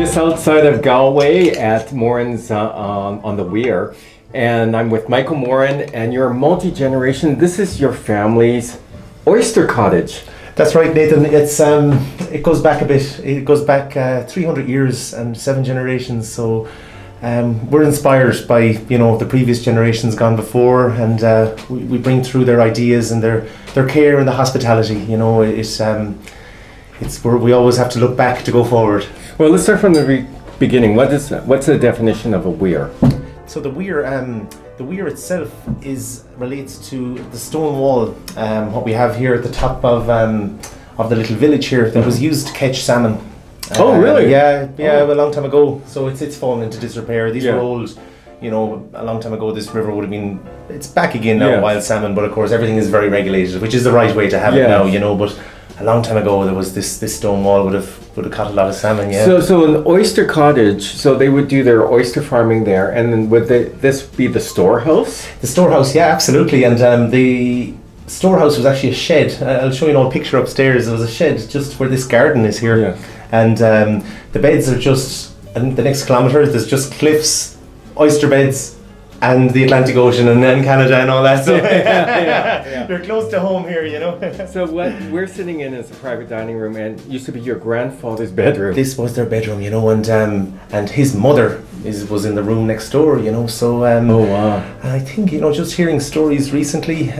just outside of Galway at Moran's on the Weir, and I'm with Michael Moran, and you're multi-generation. This is your family's oyster cottage. That's right, Nathan. It's it goes back a bit. It goes back 300 years and 7 generations. So we're inspired by, you know, the previous generations gone before, and we bring through their ideas and their care and the hospitality. You know, we always have to look back to go forward. Well, let's start from the beginning. What's the definition of a weir? So the weir itself relates to the stone wall, what we have here at the top of the little village here that was used to catch salmon. Oh, really? Yeah, a long time ago. So it's fallen into disrepair. These were old, you know, a long time ago. This river would have been, it's back again now, wild salmon, but of course everything is very regulated, which is the right way to have it now, you know, but a long time ago there was this stone wall would have caught a lot of salmon, So an oyster cottage, so they would do their oyster farming there, and then would this be the storehouse? The storehouse, yeah, absolutely. And the storehouse was actually a shed. I'll show you an old picture upstairs. It was a shed just where this garden is here. Yeah. And the beds are just, and the next kilometre there's just cliffs, oyster beds, and the Atlantic Ocean, and then Canada and all that. So they're close to home here, you know. So what we're sitting in is a private dining room, and used to be your grandfather's bedroom. This was their bedroom, you know, and his mother was in the room next door, you know. So oh wow! And I think, you know, just hearing stories recently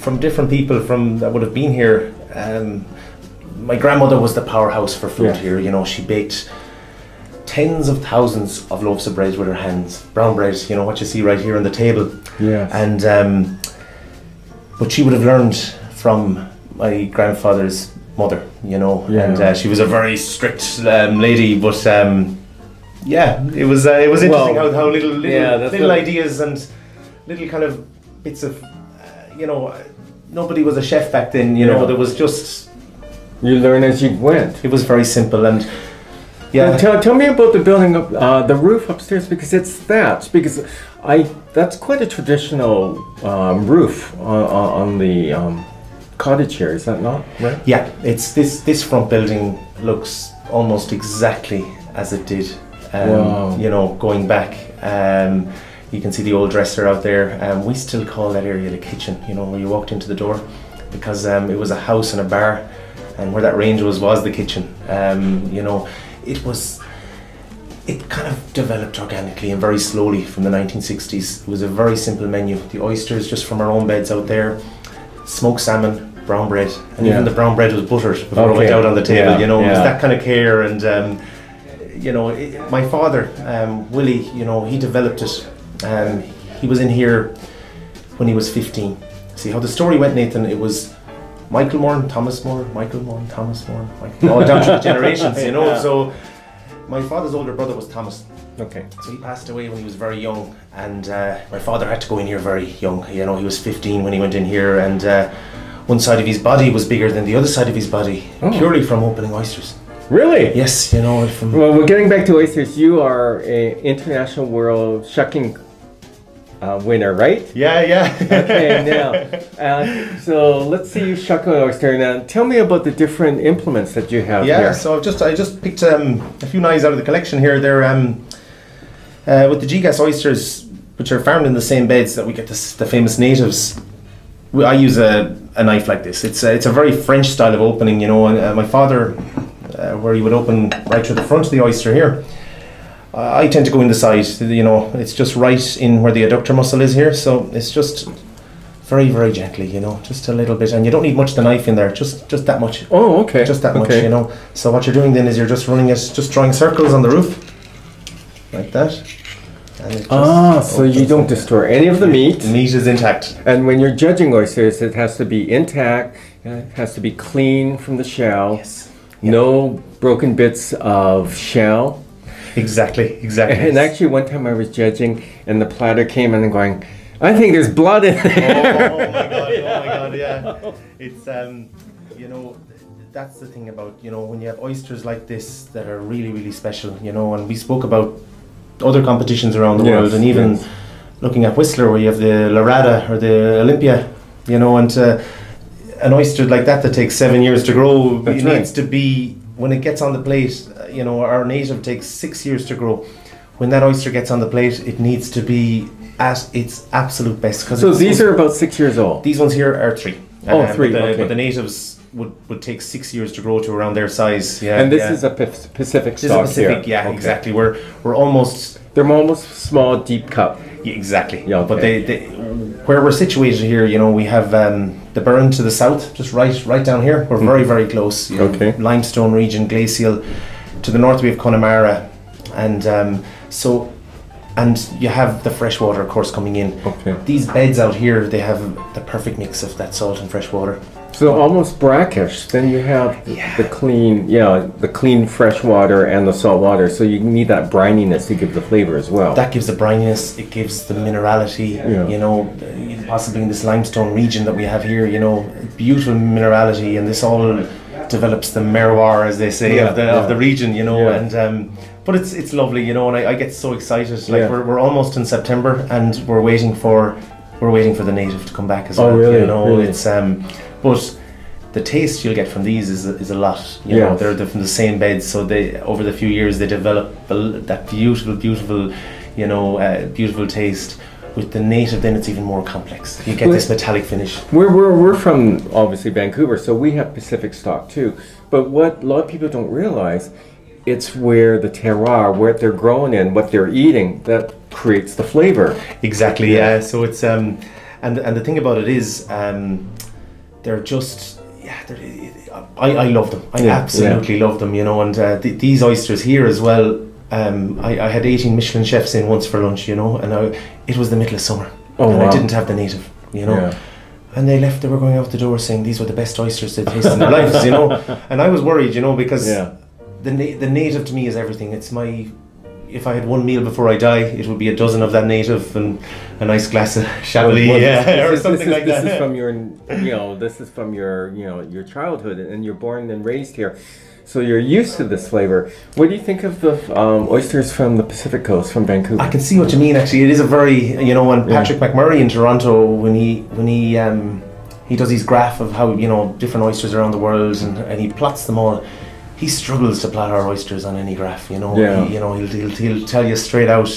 from different people that would have been here. My grandmother was the powerhouse for food here, you know. She baked tens of thousands of loaves of bread with her hands, brown bread, you know, what you see right here on the table. Yeah. And but she would have learned from my grandfather's mother, you know. Yeah. And she was a very strict lady, but it was interesting how little ideas and little kind of bits of you know, nobody was a chef back then, you know. There was just, you learn as you went. It was very simple. And yeah, tell me about the building up, the roof upstairs, because it's thatched. Because that's quite a traditional roof on the cottage here, is that not right? Yeah, it's this front building looks almost exactly as it did. Wow. You know, going back, you can see the old dresser out there. We still call that area the kitchen. You know, where you walked into the door, because it was a house and a bar, and where that range was the kitchen. You know. It kind of developed organically and very slowly from the 1960s. It was a very simple menu. The oysters just from our own beds out there, smoked salmon, brown bread, and even the brown bread was buttered before it went out on the table, you know. It was that kind of care. And you know, my father, Willie, you know, he developed it. He was in here when he was 15. See how the story went, Nathan? It was Michael Moran, Thomas Moran, Michael Moran, Thomas Moran, all down to the generations, you know. Yeah. So my father's older brother was Thomas. Okay. So he passed away when he was very young, and my father had to go in here very young. You know, he was 15 when he went in here, and one side of his body was bigger than the other side of his body, purely from opening oysters. Really? Yes, you know. Well, we're getting back to oysters. You are an international world shucking winner, right? Yeah. Okay, now, so let's see you shuck an oyster. Now, tell me about the different implements that you have here. Yeah, so I just picked a few knives out of the collection here. They're with the G-Gas oysters, which are farmed in the same beds that we get the famous natives. I use a knife like this. It's a very French style of opening, you know. And my father, where he would open right through the front of the oyster here. I tend to go in the side, you know. It's just right in where the adductor muscle is here, so it's just very, very gently, you know, just a little bit, and you don't need much of the knife in there, just that much. Oh, okay. Just that much, you know. So what you're doing then is you're just running it, just drawing circles on the roof, like that. And it just so you don't distort any of the meat. The meat is intact. And when you're judging oysters, it has to be intact, it has to be clean from the shell. Yes. Yep. No broken bits of shell. Exactly. And actually, one time I was judging, and the platter came in and going, I think there's blood in there. Oh my god, yeah. It's, you know, that's the thing about, you know, when you have oysters like this that are really, really special, you know. And we spoke about other competitions around the world, and even looking at Whistler, where you have the Larada or the Olympia, you know, and an oyster like that takes 7 years to grow, it needs to be when it gets on the plate, you know, our native takes 6 years to grow. When that oyster gets on the plate, it needs to be at its absolute best. So these are about 6 years old? These ones here are three. Three, but but the natives would take 6 years to grow to around their size. Yeah, and this is a Pacific stock here? This is a Pacific, exactly. We're almost... They're almost small, deep cup. Yeah, exactly. Yeah, okay. But they where we're situated here, you know, we have the Burren to the south, just right down here. We're very, very close. Okay. Limestone region, glacial. To the north we have Connemara. And and you have the freshwater, of course, coming in. Okay. These beds out here, they have the perfect mix of that salt and fresh water. So almost brackish. Then you have the clean fresh water and the salt water. So you need that brininess to give the flavor as well. That gives the brininess. It gives the minerality. Yeah. You know, possibly in this limestone region that we have here, you know, beautiful minerality, and this all develops the miroir, as they say, of the region. You know, and. But it's lovely, you know, and I get so excited. Like we're almost in September, and we're waiting for the native to come back as well. Oh, really? You know, really? It's but the taste you'll get from these is a lot. You know, they're from the same beds, so they over the few years they develop that beautiful, you know, beautiful taste. With the native, then it's even more complex. You get this metallic finish. We're from obviously Vancouver, so we have Pacific stock too. But what a lot of people don't realize. It's where the terroir, what they're growing in, what they're eating, that creates the flavor. Exactly, yeah. So it's, and the thing about it is, they're just, I love them. I absolutely love them, you know, and these oysters here as well, I had 18 Michelin chefs in once for lunch, you know, and it was the middle of summer. Oh, and wow. I didn't have the native, you know. Yeah. And they were going out the door saying these were the best oysters they'd tasted in their lives, you know. And I was worried, you know, because... Yeah. The native to me is everything. It's my, if I had one meal before I die, it would be a dozen of that native and a nice glass of Chablis, or something like that. This is from your, you know, your childhood, and you're born and raised here, so you're used to this flavor. What do you think of the oysters from the Pacific Coast, from Vancouver? I can see what you mean. Actually, it is a very, you know, when Patrick McMurray in Toronto, when he does his graph of how, you know, different oysters around the world, and he plots them all. He struggles to plot our oysters on any graph, you know. Yeah. He'll tell you straight out.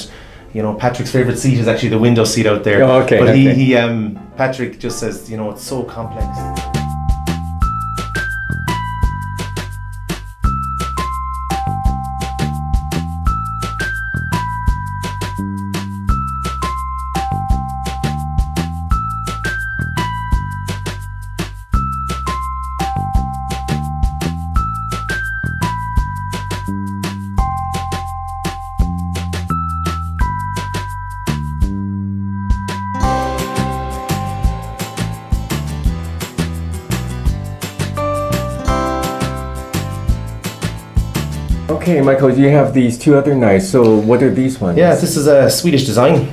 You know, Patrick's favorite seat is actually the window seat out there. Oh, okay. But Patrick just says, you know, it's so complex. Okay, Michael, you have these two other knives, so what are these ones? Yeah, this is a Swedish design,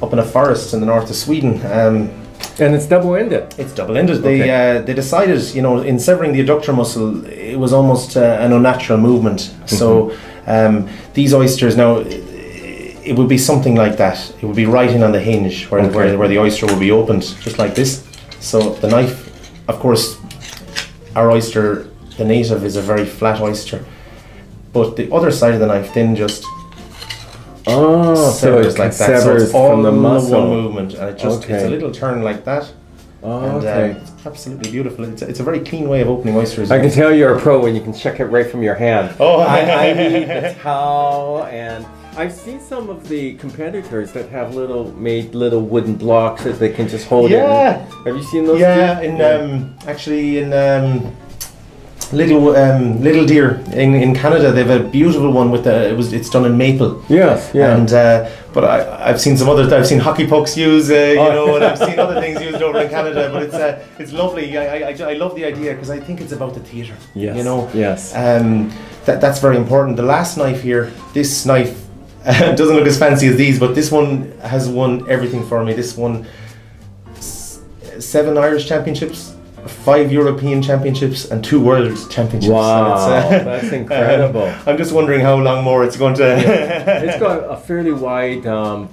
up in a forest in the north of Sweden. And it's double-ended? It's double-ended. Okay. They decided, you know, in severing the adductor muscle, it was almost an unnatural movement. Mm-hmm. So these oysters, now, it would be something like that. It would be right in on the hinge where the oyster would be opened, just like this. So the knife, of course, our oyster, the native, is a very flat oyster. But the other side of the knife then just severs like that. So it's all from the muscle. One movement, and it just it's a little turn like that. Oh, okay. It's absolutely beautiful. It's a very clean way of opening oysters. I can tell you're a pro when you can check it right from your hand. Oh, I need the towel, and I've seen some of the competitors that have made little wooden blocks that they can just hold it. Yeah. Have you seen those? Yeah, actually in Little Deer in Canada, they've a beautiful one with it's done in maple. Yes, yeah. And but I've seen some other. I've seen hockey pucks used, you know, and I've seen other things used over in Canada. But it's lovely. I love the idea because I think it's about the theatre. Yes, you know. Yes. That's very important. The last knife here, this knife doesn't look as fancy as these, but this one has won everything for me. This won 7 Irish championships. 5 European championships and 2 world championships. Wow, that's incredible. I'm just wondering how long more it's going to... It's got a fairly wide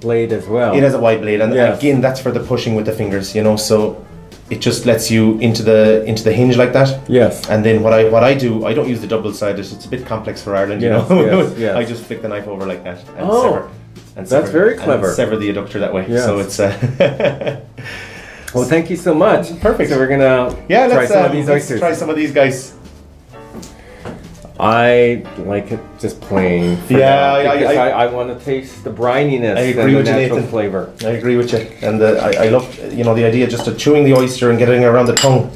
blade as well. It has a wide blade, and again, that's for the pushing with the fingers, you know, so it just lets you into the hinge like that. Yes. And then what I do, I don't use the double-sided. It's a bit complex for Ireland, you know. Yes, yes. I just flick the knife over like that and sever. And that's very clever. And sever the adductor that way. Yes. So it's. Well, thank you so much. Perfect. So we're gonna try some of these oysters. Let's try some of these guys. I like it just plain. I want to taste the brininess and the natural flavor. I agree with you, and I love the idea just of chewing the oyster and getting it around the tongue,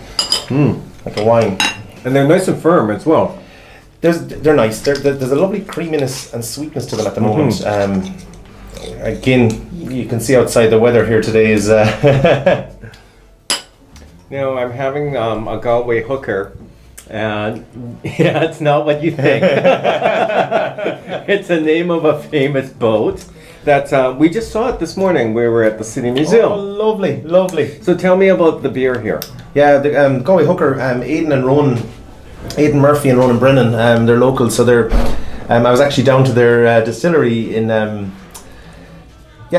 like a wine. And they're nice and firm as well. They're nice. There's a lovely creaminess and sweetness to them at the moment. Again, you can see outside the weather here today is. Now I'm having a Galway Hooker. And it's not what you think. It's the name of a famous boat that we just saw it this morning. We were at the City Museum. Oh, lovely, lovely. So tell me about the beer here. Yeah, the Galway Hooker, Aidan Murphy and Ronan Brennan, they're local. So they're, I was actually down to their distillery in,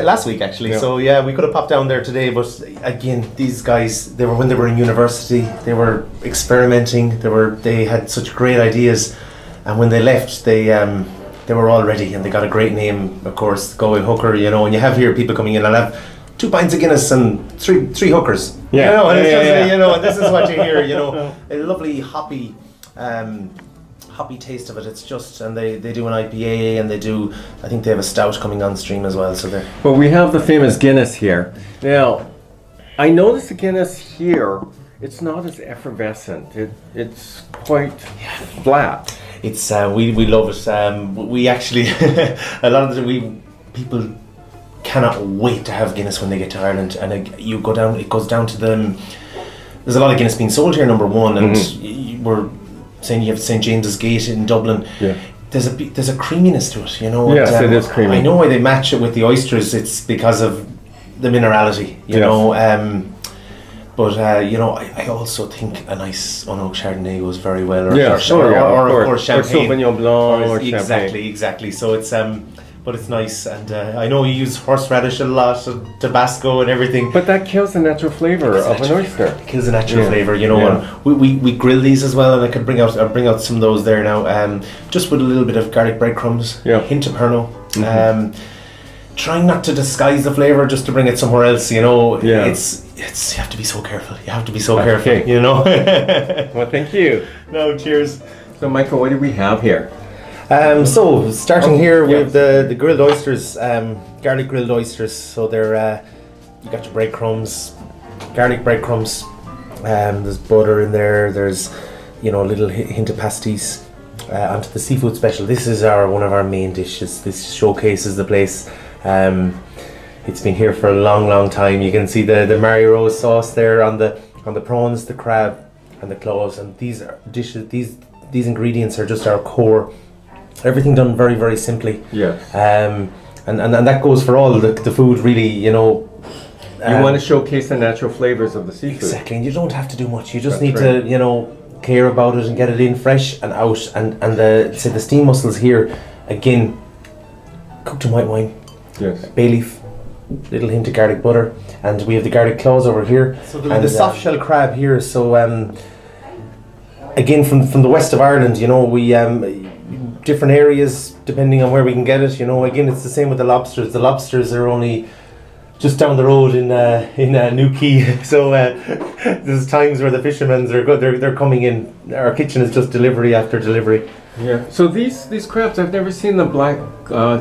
last week actually. Yeah. So yeah, we could have popped down there today, but again, these guys, when they were in university, they were experimenting. They had such great ideas, and when they left, they were all ready, and they got a great name, of course, Galway Hooker. You know, and you have here people coming in and have 2 pints of Guinness and three hookers. Yeah, you know, and and this is what you hear. You know, a lovely hoppy. Hoppy taste of it. It's just, and they do an IPA, and they do, I think they have a stout coming on stream as well. So well, we have the famous Guinness here. Now, I noticed the Guinness here. It's not as effervescent. It's quite flat. It's we love it. We actually a lot of the time people cannot wait to have Guinness when they get to Ireland, and you go down. It goes down to them. There's a lot of Guinness being sold here. Number one, and we're saying you have St James's Gate in Dublin. Yeah. There's a creaminess to it, you know. Yes, it is creamy. I know why they match it with the oysters. It's because of the minerality, you know. I also think a nice unoaked Chardonnay goes very well, or Champagne. Or Sauvignon Blanc, Exactly. So it's but it's nice, and I know you use horseradish a lot, so Tabasco and everything. But that kills the natural flavor of an oyster. It kills the natural flavor, you know. Yeah. And we grill these as well, and I could bring out some of those there now. Just with a little bit of garlic breadcrumbs, a hint of Pernod. Trying not to disguise the flavor, just to bring it somewhere else, you know. Yeah. It's you have to be so careful. You have to be so careful, you know. Well, thank you. No, cheers. So, Michael, what do we have here? So starting here with the grilled oysters, garlic grilled oysters. So they're you got your breadcrumbs, garlic breadcrumbs. There's butter in there. There's a little hint of pasties. Onto the seafood special. This is one of our main dishes. This showcases the place. It's been here for a long, long time. You can see the Mary Rose sauce there on the prawns, the crab, and the claws. And these are dishes. These ingredients are just our core. Everything done very, very simply. Yeah. And that goes for all the food, really. You want to showcase the natural flavors of the seafood. Exactly, and you don't have to do much. You just need to, care about it and get it in fresh and out. And the steam mussels here, again, cooked in white wine. Yes. Bay leaf, little hint of garlic butter, and we have the garlic claws over here. So the soft shell crab here. So again, from the west of Ireland, we. Different areas depending on where we can get it. Again, it's the same with the lobsters. The lobsters are only just down the road in Newquay. So there's times where the fishermen are good. They're coming in. Our kitchen is just delivery after delivery. Yeah. So these crabs, I've never seen the black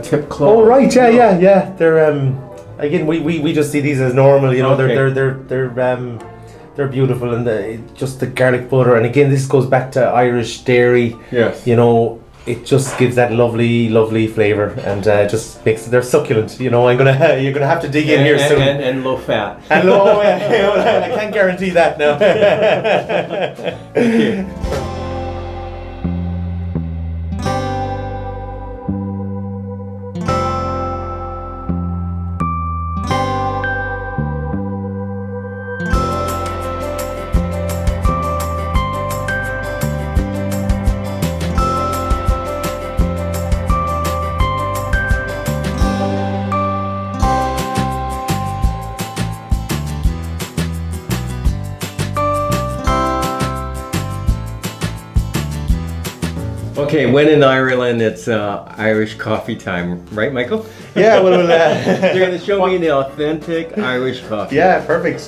tip claw. Oh right, yeah. They're again we just see these as normal. They're beautiful, and just the garlic butter. And again, this goes back to Irish dairy. Yes. It just gives that lovely, lovely flavor, and just makes they're succulent. You're gonna have to dig in here soon. And low fat. And low. I can't guarantee that now. Thank you. Okay, when in Ireland, it's Irish coffee time, right, Michael? Yeah, what about that? You're going to show me the authentic Irish coffee. Yeah, perfect.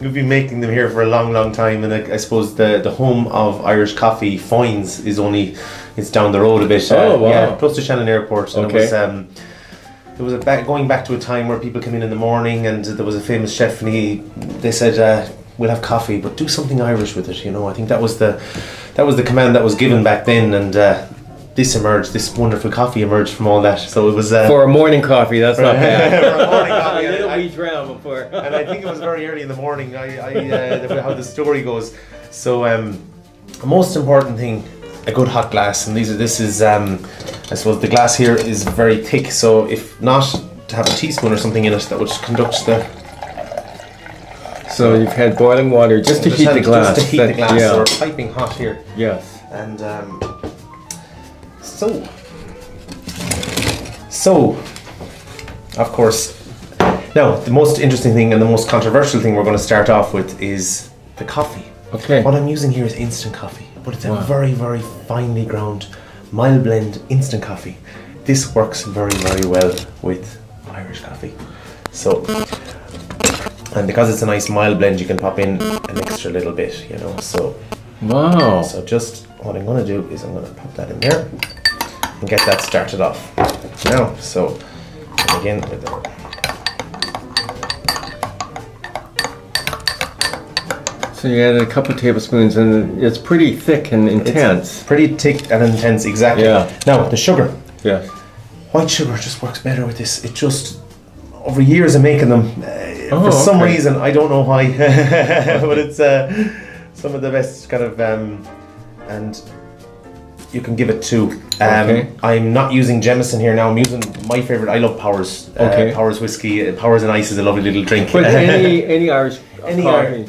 We've been making them here for a long, long time, and I suppose the home of Irish coffee, Foynes, is only, it's down the road a bit. Oh, wow. Yeah, close to Shannon Airport. And okay. There was a going back to a time where people came in the morning, and there was a famous chef, and they said, we'll have coffee, but do something Irish with it, you know. I think that was the command that was given back then, and this emerged, this wonderful coffee emerged from all that. So it was for a morning coffee, that's not bad. For a morning coffee, a little wee dram before. And I think it was very early in the morning. How the story goes. So the most important thing, a good hot glass, and this is I suppose the glass here is very thick. So if not, to have a teaspoon or something in it that would conduct the. So you've had boiling water just to heat the glass, yeah. So we're piping hot here. Yes. And so of course, now the most interesting thing and the most controversial thing we're going to start off with is the coffee. Okay. What I'm using here is instant coffee, but it's a very, very finely ground, mild blend instant coffee. This works very, very well with Irish coffee. So. And because it's a nice mild blend, you can pop in an extra little bit, you know, so. Wow. So just what I'm gonna do is I'm gonna pop that in there and get that started off. Now, so again with the. So you added a couple of tablespoons, and it's pretty thick and intense. It's pretty thick and intense, exactly. Yeah. Now, the sugar. Yeah. White sugar just works better with this. It just, over years of making them, for some reason, I don't know why, but it's some of the best kind of, and you can give it to. I'm not using Jameson here now, I'm using my favourite, I love Powers. Powers whiskey, Powers and Ice is a lovely little drink. But any Irish coffee,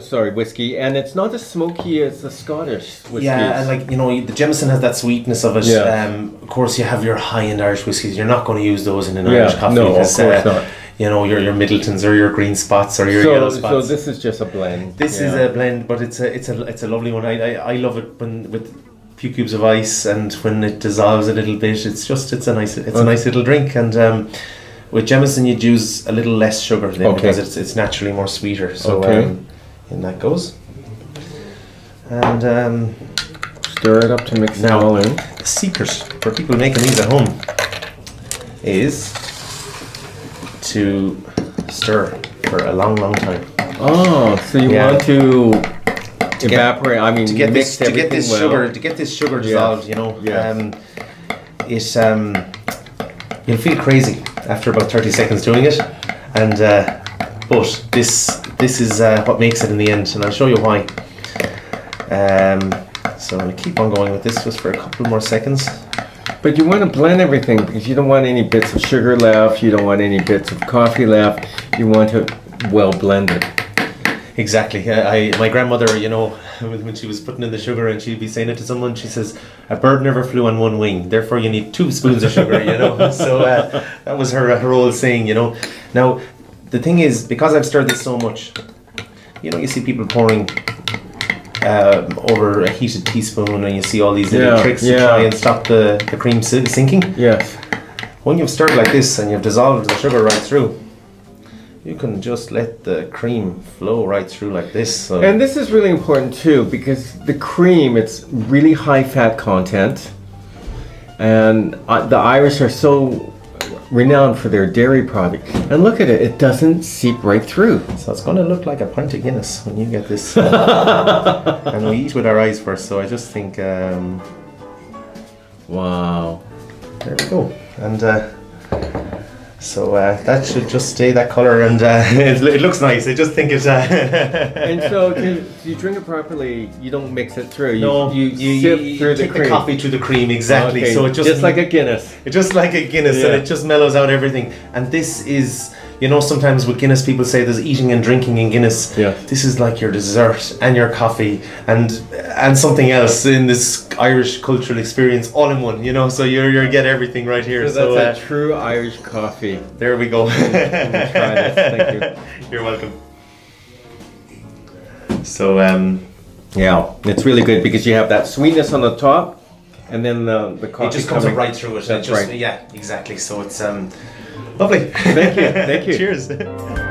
sorry, whiskey, and it's not as smoky as the Scottish whiskey. Yeah, and like, you know, the Jameson has that sweetness of it. Yeah. Of course, you have your high-end Irish whiskies, you're not going to use those in an Irish coffee. No, of course not. You know, your Middletons or your green spots or your yellow spots. So this is just a blend. This is a blend, but it's a lovely one. I love it when with few cubes of ice, and when it dissolves a little bit, it's a nice little drink. And with Jameson, you'd use a little less sugar than because it's naturally more sweeter. So in that goes. And stir it up to mix it all in. The secret for people making these at home is to stir for a long, long time. Oh, so you want to evaporate? To get this sugar dissolved. Yeah. You know, you'll feel crazy after about 30 seconds doing it, and but this is what makes it in the end, and I'll show you why. So I'm gonna keep on going with this just for a couple more seconds. But you want to blend everything because you don't want any bits of sugar left, you don't want any bits of coffee left, you want it well blended. Exactly. My grandmother, you know, when she was putting in the sugar and she'd be saying it to someone, she says, a bird never flew on one wing, therefore you need 2 spoons of sugar, you know. So that was her old saying, you know. Now, the thing is, because I've stirred this so much, you know, you see people pouring over a heated teaspoon, and you see all these little tricks to try and stop the cream sinking. Yes. When you've stirred like this and you've dissolved the sugar right through, you can just let the cream flow right through like this. So. And this is really important too, because the cream, it's really high fat content, and the Irish are so renowned for their dairy product, and look at it, it doesn't seep right through. So it's going to look like a pint of Guinness when you get this. And we eat with our eyes first, so I just think wow, there we go. And so that should just stay that color, and it looks nice. I just think it's and so you drink it properly, you don't mix it through. You sip the coffee through the cream, exactly. Okay. So it just like a Guinness. It's just like a Guinness, and it just mellows out everything. And this is, you know, sometimes with Guinness people say there's eating and drinking in Guinness. Yeah. This is like your dessert and your coffee and something else in this Irish cultural experience all in one, you know. So you get everything right here. So that's a true Irish coffee. There we go. Try this. Thank you. You're welcome. So yeah, it's really good because you have that sweetness on the top, and then the coffee. It just comes right through it. That's right. Yeah, exactly. So it's lovely. Thank you. Thank you. Cheers.